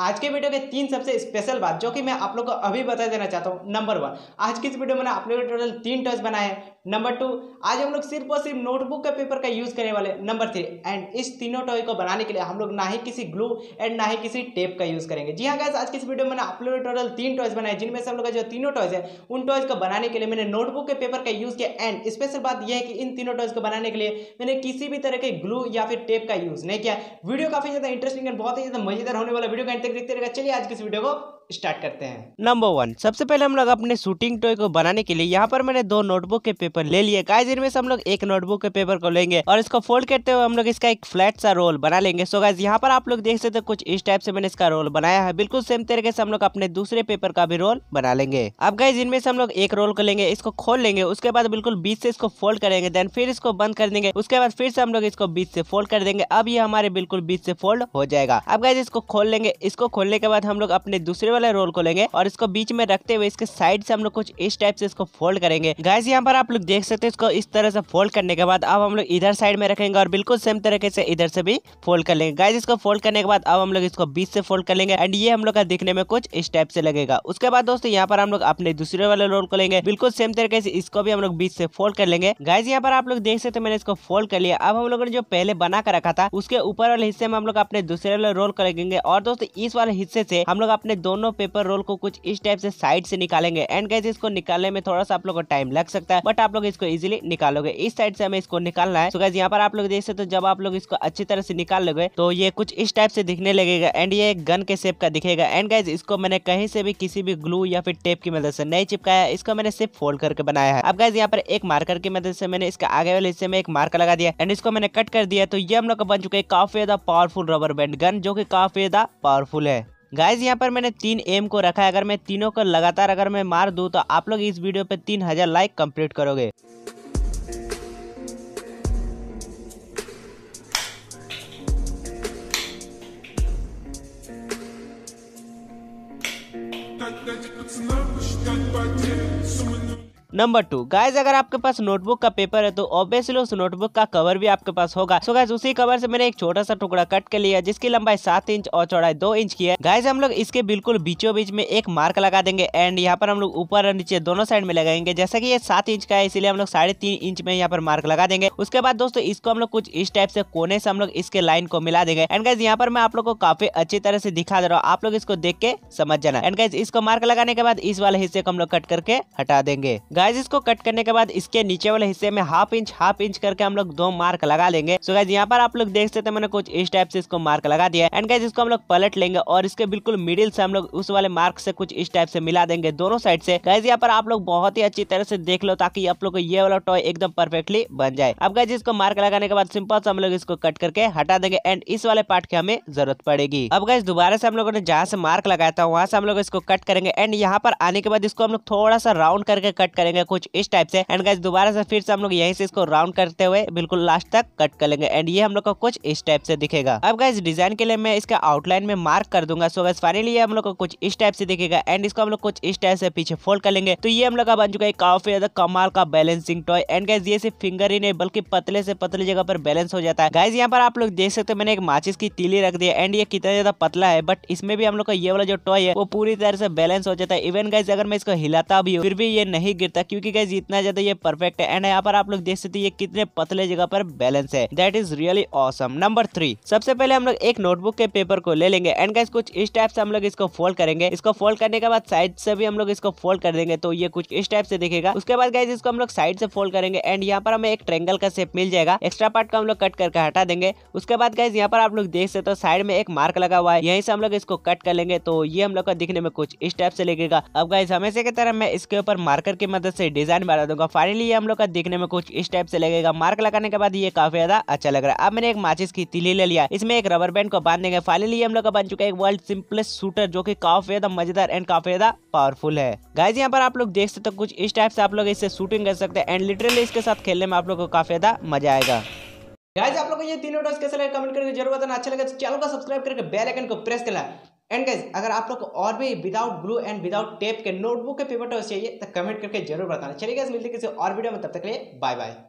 आज के वीडियो के तीन सबसे स्पेशल बात जो कि मैं आप लोग को अभी बता देना चाहता हूँ। नंबर वन, आज की इस वीडियो में आप लोग टोटल 3 टच बनाए हैं। नंबर टू, आज हम लोग सिर्फ और सिर्फ नोटबुक के पेपर का यूज़ करने वाले। नंबर थ्री, एंड इस तीनों टॉय को बनाने के लिए हम लोग ना ही किसी ग्लू एंड ना ही किसी टेप का यूज़ करेंगे। जी हाँ गाइस, आज की इस वीडियो में आप लोगों ने टोटल 3 टॉयज बनाए, जिनमें से हम लोग का जो तीनों टॉयज है उन टॉयज को बनाने के लिए मैंने नोटबुक के पेपर का यूज़ किया। एंड स्पेशल बात यह है कि इन तीनों टॉयज को बनाने के लिए मैंने किसी भी तरह के ग्लू या फिर टेप का यूज़ नहीं किया। वीडियो काफ़ी ज़्यादा इंटरेस्टिंग एंड बहुत ही ज़्यादा मजेदार होने वाला, वीडियो का अंत तक देखते रहेगा। चलिए आज की इस वीडियो को स्टार्ट करते हैं। नंबर वन, सबसे पहले हम लोग अपने शूटिंग टॉय को बनाने के लिए यहाँ पर मैंने 2 नोटबुक के पेपर ले लिए। गाइस, इनमें से हम लोग एक नोटबुक के पेपर को लेंगे और इसको फोल्ड करते हुए हम लोग इसका एक फ्लैट सा रोल बना लेंगे। सो गाइस, यहाँ पर आप लोग देख सकते हो कुछ इस टाइप से मैंने इसका रोल बनाया है। बिल्कुल सेम तरीके से हम लोग अपने दूसरे पेपर का भी रोल बना लेंगे। अब गाइस, इनमें से हम लोग एक रोल को लेंगे, इसको खोल लेंगे, उसके बाद बिल्कुल बीच से इसको फोल्ड करेंगे, देन फिर इसको बंद कर देंगे, उसके बाद फिर से हम लोग इसको बीच से फोल्ड कर देंगे। अब ये हमारे बिल्कुल बीच से फोल्ड हो जाएगा। अब गाइस, इसको खोल लेंगे। इसको खोलने के बाद हम लोग अपने दूसरे रोल को लेंगे और इसको बीच में रखते हुए इसके साइड से हम लोग कुछ इस टाइप से इसको फोल्ड करेंगे। गाइस, यहाँ पर आप लोग देख सकते हैं इसको इस तरह से फोल्ड करने के बाद अब हम लोग इधर साइड में रखेंगे और बिल्कुल सेम तरीके से इधर से भी फोल्ड कर लेंगे। गाइस, इसको फोल्ड करने के बाद अब हम लोग इसको बीच से फोल्ड कर लेंगे एंड ये हम लोग का दिखने में कुछ इस टाइप से लगेगा। उसके बाद दोस्तों, यहाँ पर हम लोग अपने दूसरे वाले रोल को लेंगे, बिल्कुल सेम तरीके से इसको भी हम लोग बीच से फोल्ड कर लेंगे। गाइस, यहाँ पर आप लोग देख सकते मैंने इसको फोल्ड कर लिया। अब हम लोगों ने जो पहले बना कर रखा था उसके ऊपर वाले हिस्से में हम लोग अपने दूसरे वाले रोल को लेंगे और दोस्तों इस वाले हिस्से से हम लोग अपने दोनों पेपर रोल को कुछ इस टाइप से साइड से निकालेंगे। एंड गाइस, इसको निकालने में थोड़ा सा आप लोग को टाइम लग सकता है, बट आप लोग इसको इजीली निकालोगे। इस साइड से हमें इसको निकालना है। सो गाइस, यहाँ पर आप लोग देख सकते हो जब आप लोग इसको अच्छी तरह से निकाल लोगे तो ये कुछ इस टाइप से दिखने लगेगा एंड ये एक गन के शेप का दिखेगा। एंड गाइस, इसको मैंने कहीं से भी किसी भी ग्लू या फिर टेप की मदद से नहीं चिपकाया, इसको मैंने सिर्फ फोल्ड करके बनाया है। अब गाइस, यहाँ पर एक मार्कर की मदद से मैंने इसका आगे वाले हिस्से में एक मार्कर लगा दिया एंड इसको मैंने कट कर दिया। तो ये हम लोग का बन चुका है काफी ज्यादा पावरफुल रबर बैंड गन, जो की काफी ज्यादा पावरफुल है। गाइज, यहाँ पर मैंने 3 एम को रखा है। अगर मैं तीनों को लगातार अगर मैं मार दूं तो आप लोग इस वीडियो पे 3000 लाइक कंप्लीट करोगे। नंबर टू, गाइज, अगर आपके पास नोटबुक का पेपर है तो ऑब्वियसली उस नोटबुक का कवर भी आपके पास होगा। सो गाइज, उसी कवर से मैंने एक छोटा सा टुकड़ा कट कर लिया, जिसकी लंबाई 7 इंच और चौड़ाई 2 इंच की है। गाइज, हम लोग इसके बिल्कुल बीचों बीच में एक मार्क लगा देंगे एंड यहाँ पर हम लोग ऊपर और नीचे दोनों साइड में लगाएंगे। जैसा कि ये 7 इंच का है इसलिए हम लोग 3.5 इंच में यहाँ पर मार्क लगा देंगे। उसके बाद दोस्तों, इसको हम लोग कुछ इस टाइप से कोने से हम लोग इसके लाइन को मिला देंगे। एंड गाइज, यहाँ पर मैं आप लोग को काफी अच्छी तरह से दिखा दे रहा हूँ, आप लोग इसको देख के समझ जाना। एंड गाइज, इसको मार्क लगाने के बाद इस वाले हिस्से को हम लोग कट करके हटा देंगे। गाइज, इसको कट करने के बाद इसके नीचे वाले हिस्से में 1/2 इंच करके हम लोग 2 मार्क लगा लेंगे। सो गाइज, यहाँ पर आप लोग देख सकते हैं मैंने कुछ इस टाइप से इसको मार्क लगा दिया। एंड गाइज, इसको हम लोग पलट लेंगे और इसके बिल्कुल मिडिल से हम लोग उस वाले मार्क से कुछ इस टाइप से मिला देंगे दोनों साइड से। गाइज, यहाँ पर आप लोग बहुत ही अच्छी तरह से देख लो ताकि आप लोग को ये वाला टॉय एकदम परफेक्टली बन जाए। अब गाइज, इसको मार्क लगाने के बाद सिंपल से हम लोग इसको कट करके हटा देंगे एंड इस वाले पार्ट की हमें जरूरत पड़ेगी। अब गाइज, दोबारा से हम लोगों ने जहाँ से मार्क लगाया था वहाँ से हम लोग इसको कट करेंगे एंड यहाँ पर आने के बाद इसको हम लोग थोड़ा सा राउंड करके कट करेंगे कुछ इस टाइप से। एंड गाइस, दोबारा से फिर से हम लोग यहीं से इसको राउंड करते हुए बिल्कुल लास्ट तक कट कर लेंगे एंड ये हम लोग का कुछ इस टाइप से दिखेगा। अब गाइस, डिजाइन के लिए मैं इसका आउटलाइन में मार्क कर दूंगा। सो गाइस, फाइनली ये हम लोग का कुछ इस टाइप से दिखेगा एंड इसको हम लोग कुछ इस टाइप से पीछे फोल्ड कर लेंगे। तो ये हम लोग का बन चुका है काफी ज्यादा कमाल का बैलेंसिंग टॉय। एंड गाइस, ये सिर्फ फिंगर ही नहीं बल्कि पतले से पतली जगह पर बैलेंस हो जाता है। गाइस, यहाँ पर आप लोग देख सकते मैंने एक माचिस की तीली रख दी एंड ये कितना ज्यादा पतला है, बट इसमें भी हम लोग का ये वाला जो टॉय है वो पूरी तरह से बैलेंस हो जाता है। इवन गाइस, अगर मैं इसको हिलाता भी हूँ फिर भी ये नहीं गिरता, क्योंकि गाइस इतना ज्यादा ये परफेक्ट है। एंड यहाँ पर आप लोग देख सकते हैं ये कितने पतले जगह पर बैलेंस है। That is really awesome. Number three, सबसे पहले हम लोग एक नोटबुक के पेपर को ले लेंगे एंड गाइस, कुछ इस टाइप से हम लोग इसको फोल्ड करेंगे। इसको फोल्ड करने के बाद साइड से भी हम लोग इसको फोल्ड कर देंगे तो ये कुछ इस टाइप से दिखेगा। उसके बाद गाइस, इसको हम लोग साइड से फोल्ड करेंगे एंड यहाँ पर हमें एक ट्रायंगल का शेप मिल जाएगा। एक्स्ट्रा पार्ट का हम लोग कट करके हटा देंगे। उसके बाद गाइस, यहाँ पर आप लोग देख सकते हो साइड में एक मार्क लगा हुआ है, यहीं से हम लोग इसको कट कर लेंगे तो ये हम लोग का दिखने में कुछ इस टाइप से लगेगा। अब गाइस, हमेशा की तरह मैं इसके ऊपर मार्कर की मदद से डिजाइन बना दूंगा। फाइनली ये हम लोग का दिखने में कुछ इस टाइप से लगेगा। मार्क लगाने के बाद ये काफी ज्यादा अच्छा लग रहा है। अब मैंने एक माचिस की तीली ले लिया, इसमें एक रबर बैंड को बांध देंगे। फाइनली हम लोग का बन चुका है एक वर्ल्ड सिंपलेस्ट शूटर, जो कि काफी ज्यादा मजेदार एंड काफी ज्यादा पावरफुल है। गाइज, यहाँ पर आप लोग देख सकते हो कुछ इस टाइप से आप लोग इससे शूटिंग कर सकते हैं एंड लिटरली इसके साथ खेलने में आप लोग को काफी ज्यादा मजा आएगा। गाइज, आप लोग ये तीनों टॉयज कैसे लगे कमेंट करके जरूर बताना। अच्छा लगा तो चैनल को सब्सक्राइब करके बेल आइकन को प्रेस करना। एंड गाइस, अगर आप लोग को और भी without glue and without tape के नोटबुक के पेपर टॉयज चाहिए तो कमेंट करके जरूर बताना। चलिए गाइस, मिलते हैं किसी और वीडियो में, तब तक के लिए बाय बाय।